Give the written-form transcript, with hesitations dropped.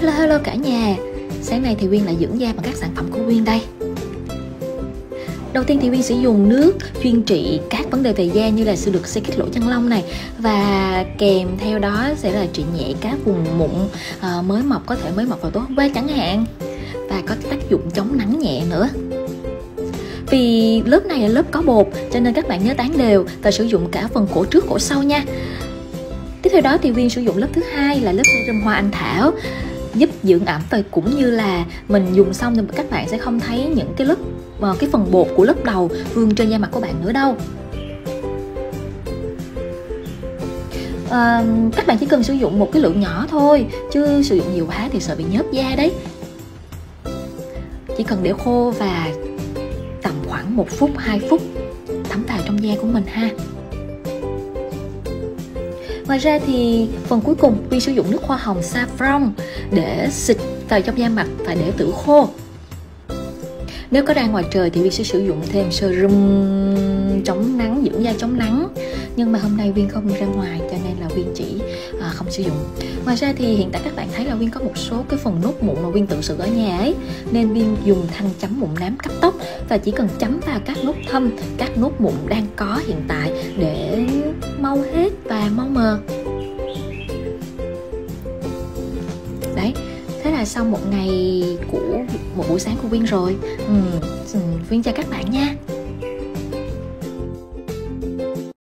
Hello cả nhà. Sáng nay thì Quyên lại dưỡng da bằng các sản phẩm của Quyên đây. Đầu tiên thì Quyên sẽ dùng nước chuyên trị các vấn đề về da như là sự được xây kích lỗ chân lông này, và kèm theo đó sẽ là trị nhẹ các vùng mụn mới mọc, có thể mới mọc vào tối hôm qua chẳng hạn, và có tác dụng chống nắng nhẹ nữa. Vì lớp này là lớp có bột cho nên các bạn nhớ tán đều và sử dụng cả phần cổ trước cổ sau nha. Tiếp theo đó thì Quyên sử dụng lớp thứ hai là lớp serum Hoa Anh Thảo, giúp dưỡng ẩm và cũng như là mình dùng xong thì các bạn sẽ không thấy những cái lớp, cái phần bột của lớp đầu vương trên da mặt của bạn nữa đâu. Các bạn chỉ cần sử dụng một cái lượng nhỏ thôi, chứ sử dụng nhiều quá thì sợ bị nhớp da đấy. Chỉ cần để khô và tầm khoảng 1 phút 2 phút thấm vào trong da của mình ha. Ngoài ra thì phần cuối cùng Quyên sử dụng nước hoa hồng Saffron để xịt vào trong da mặt và để tự khô. Nếu có ra ngoài trời thì Quyên sẽ sử dụng thêm serum chống nắng, dưỡng da chống nắng. Nhưng mà hôm nay Quyên không ra ngoài cho nên là Quyên chỉ không sử dụng. Ngoài ra thì hiện tại các bạn thấy là Quyên có một số cái phần nốt mụn mà Quyên tự xử ở nhà ấy, nên Quyên dùng thanh chấm mụn nám cấp tốc và chỉ cần chấm vào các nốt thâm, các nốt mụn đang có hiện tại để mau hết và mau mờ. Đấy, thế là sau một buổi sáng của Quyên rồi. Quyên chào các bạn nha.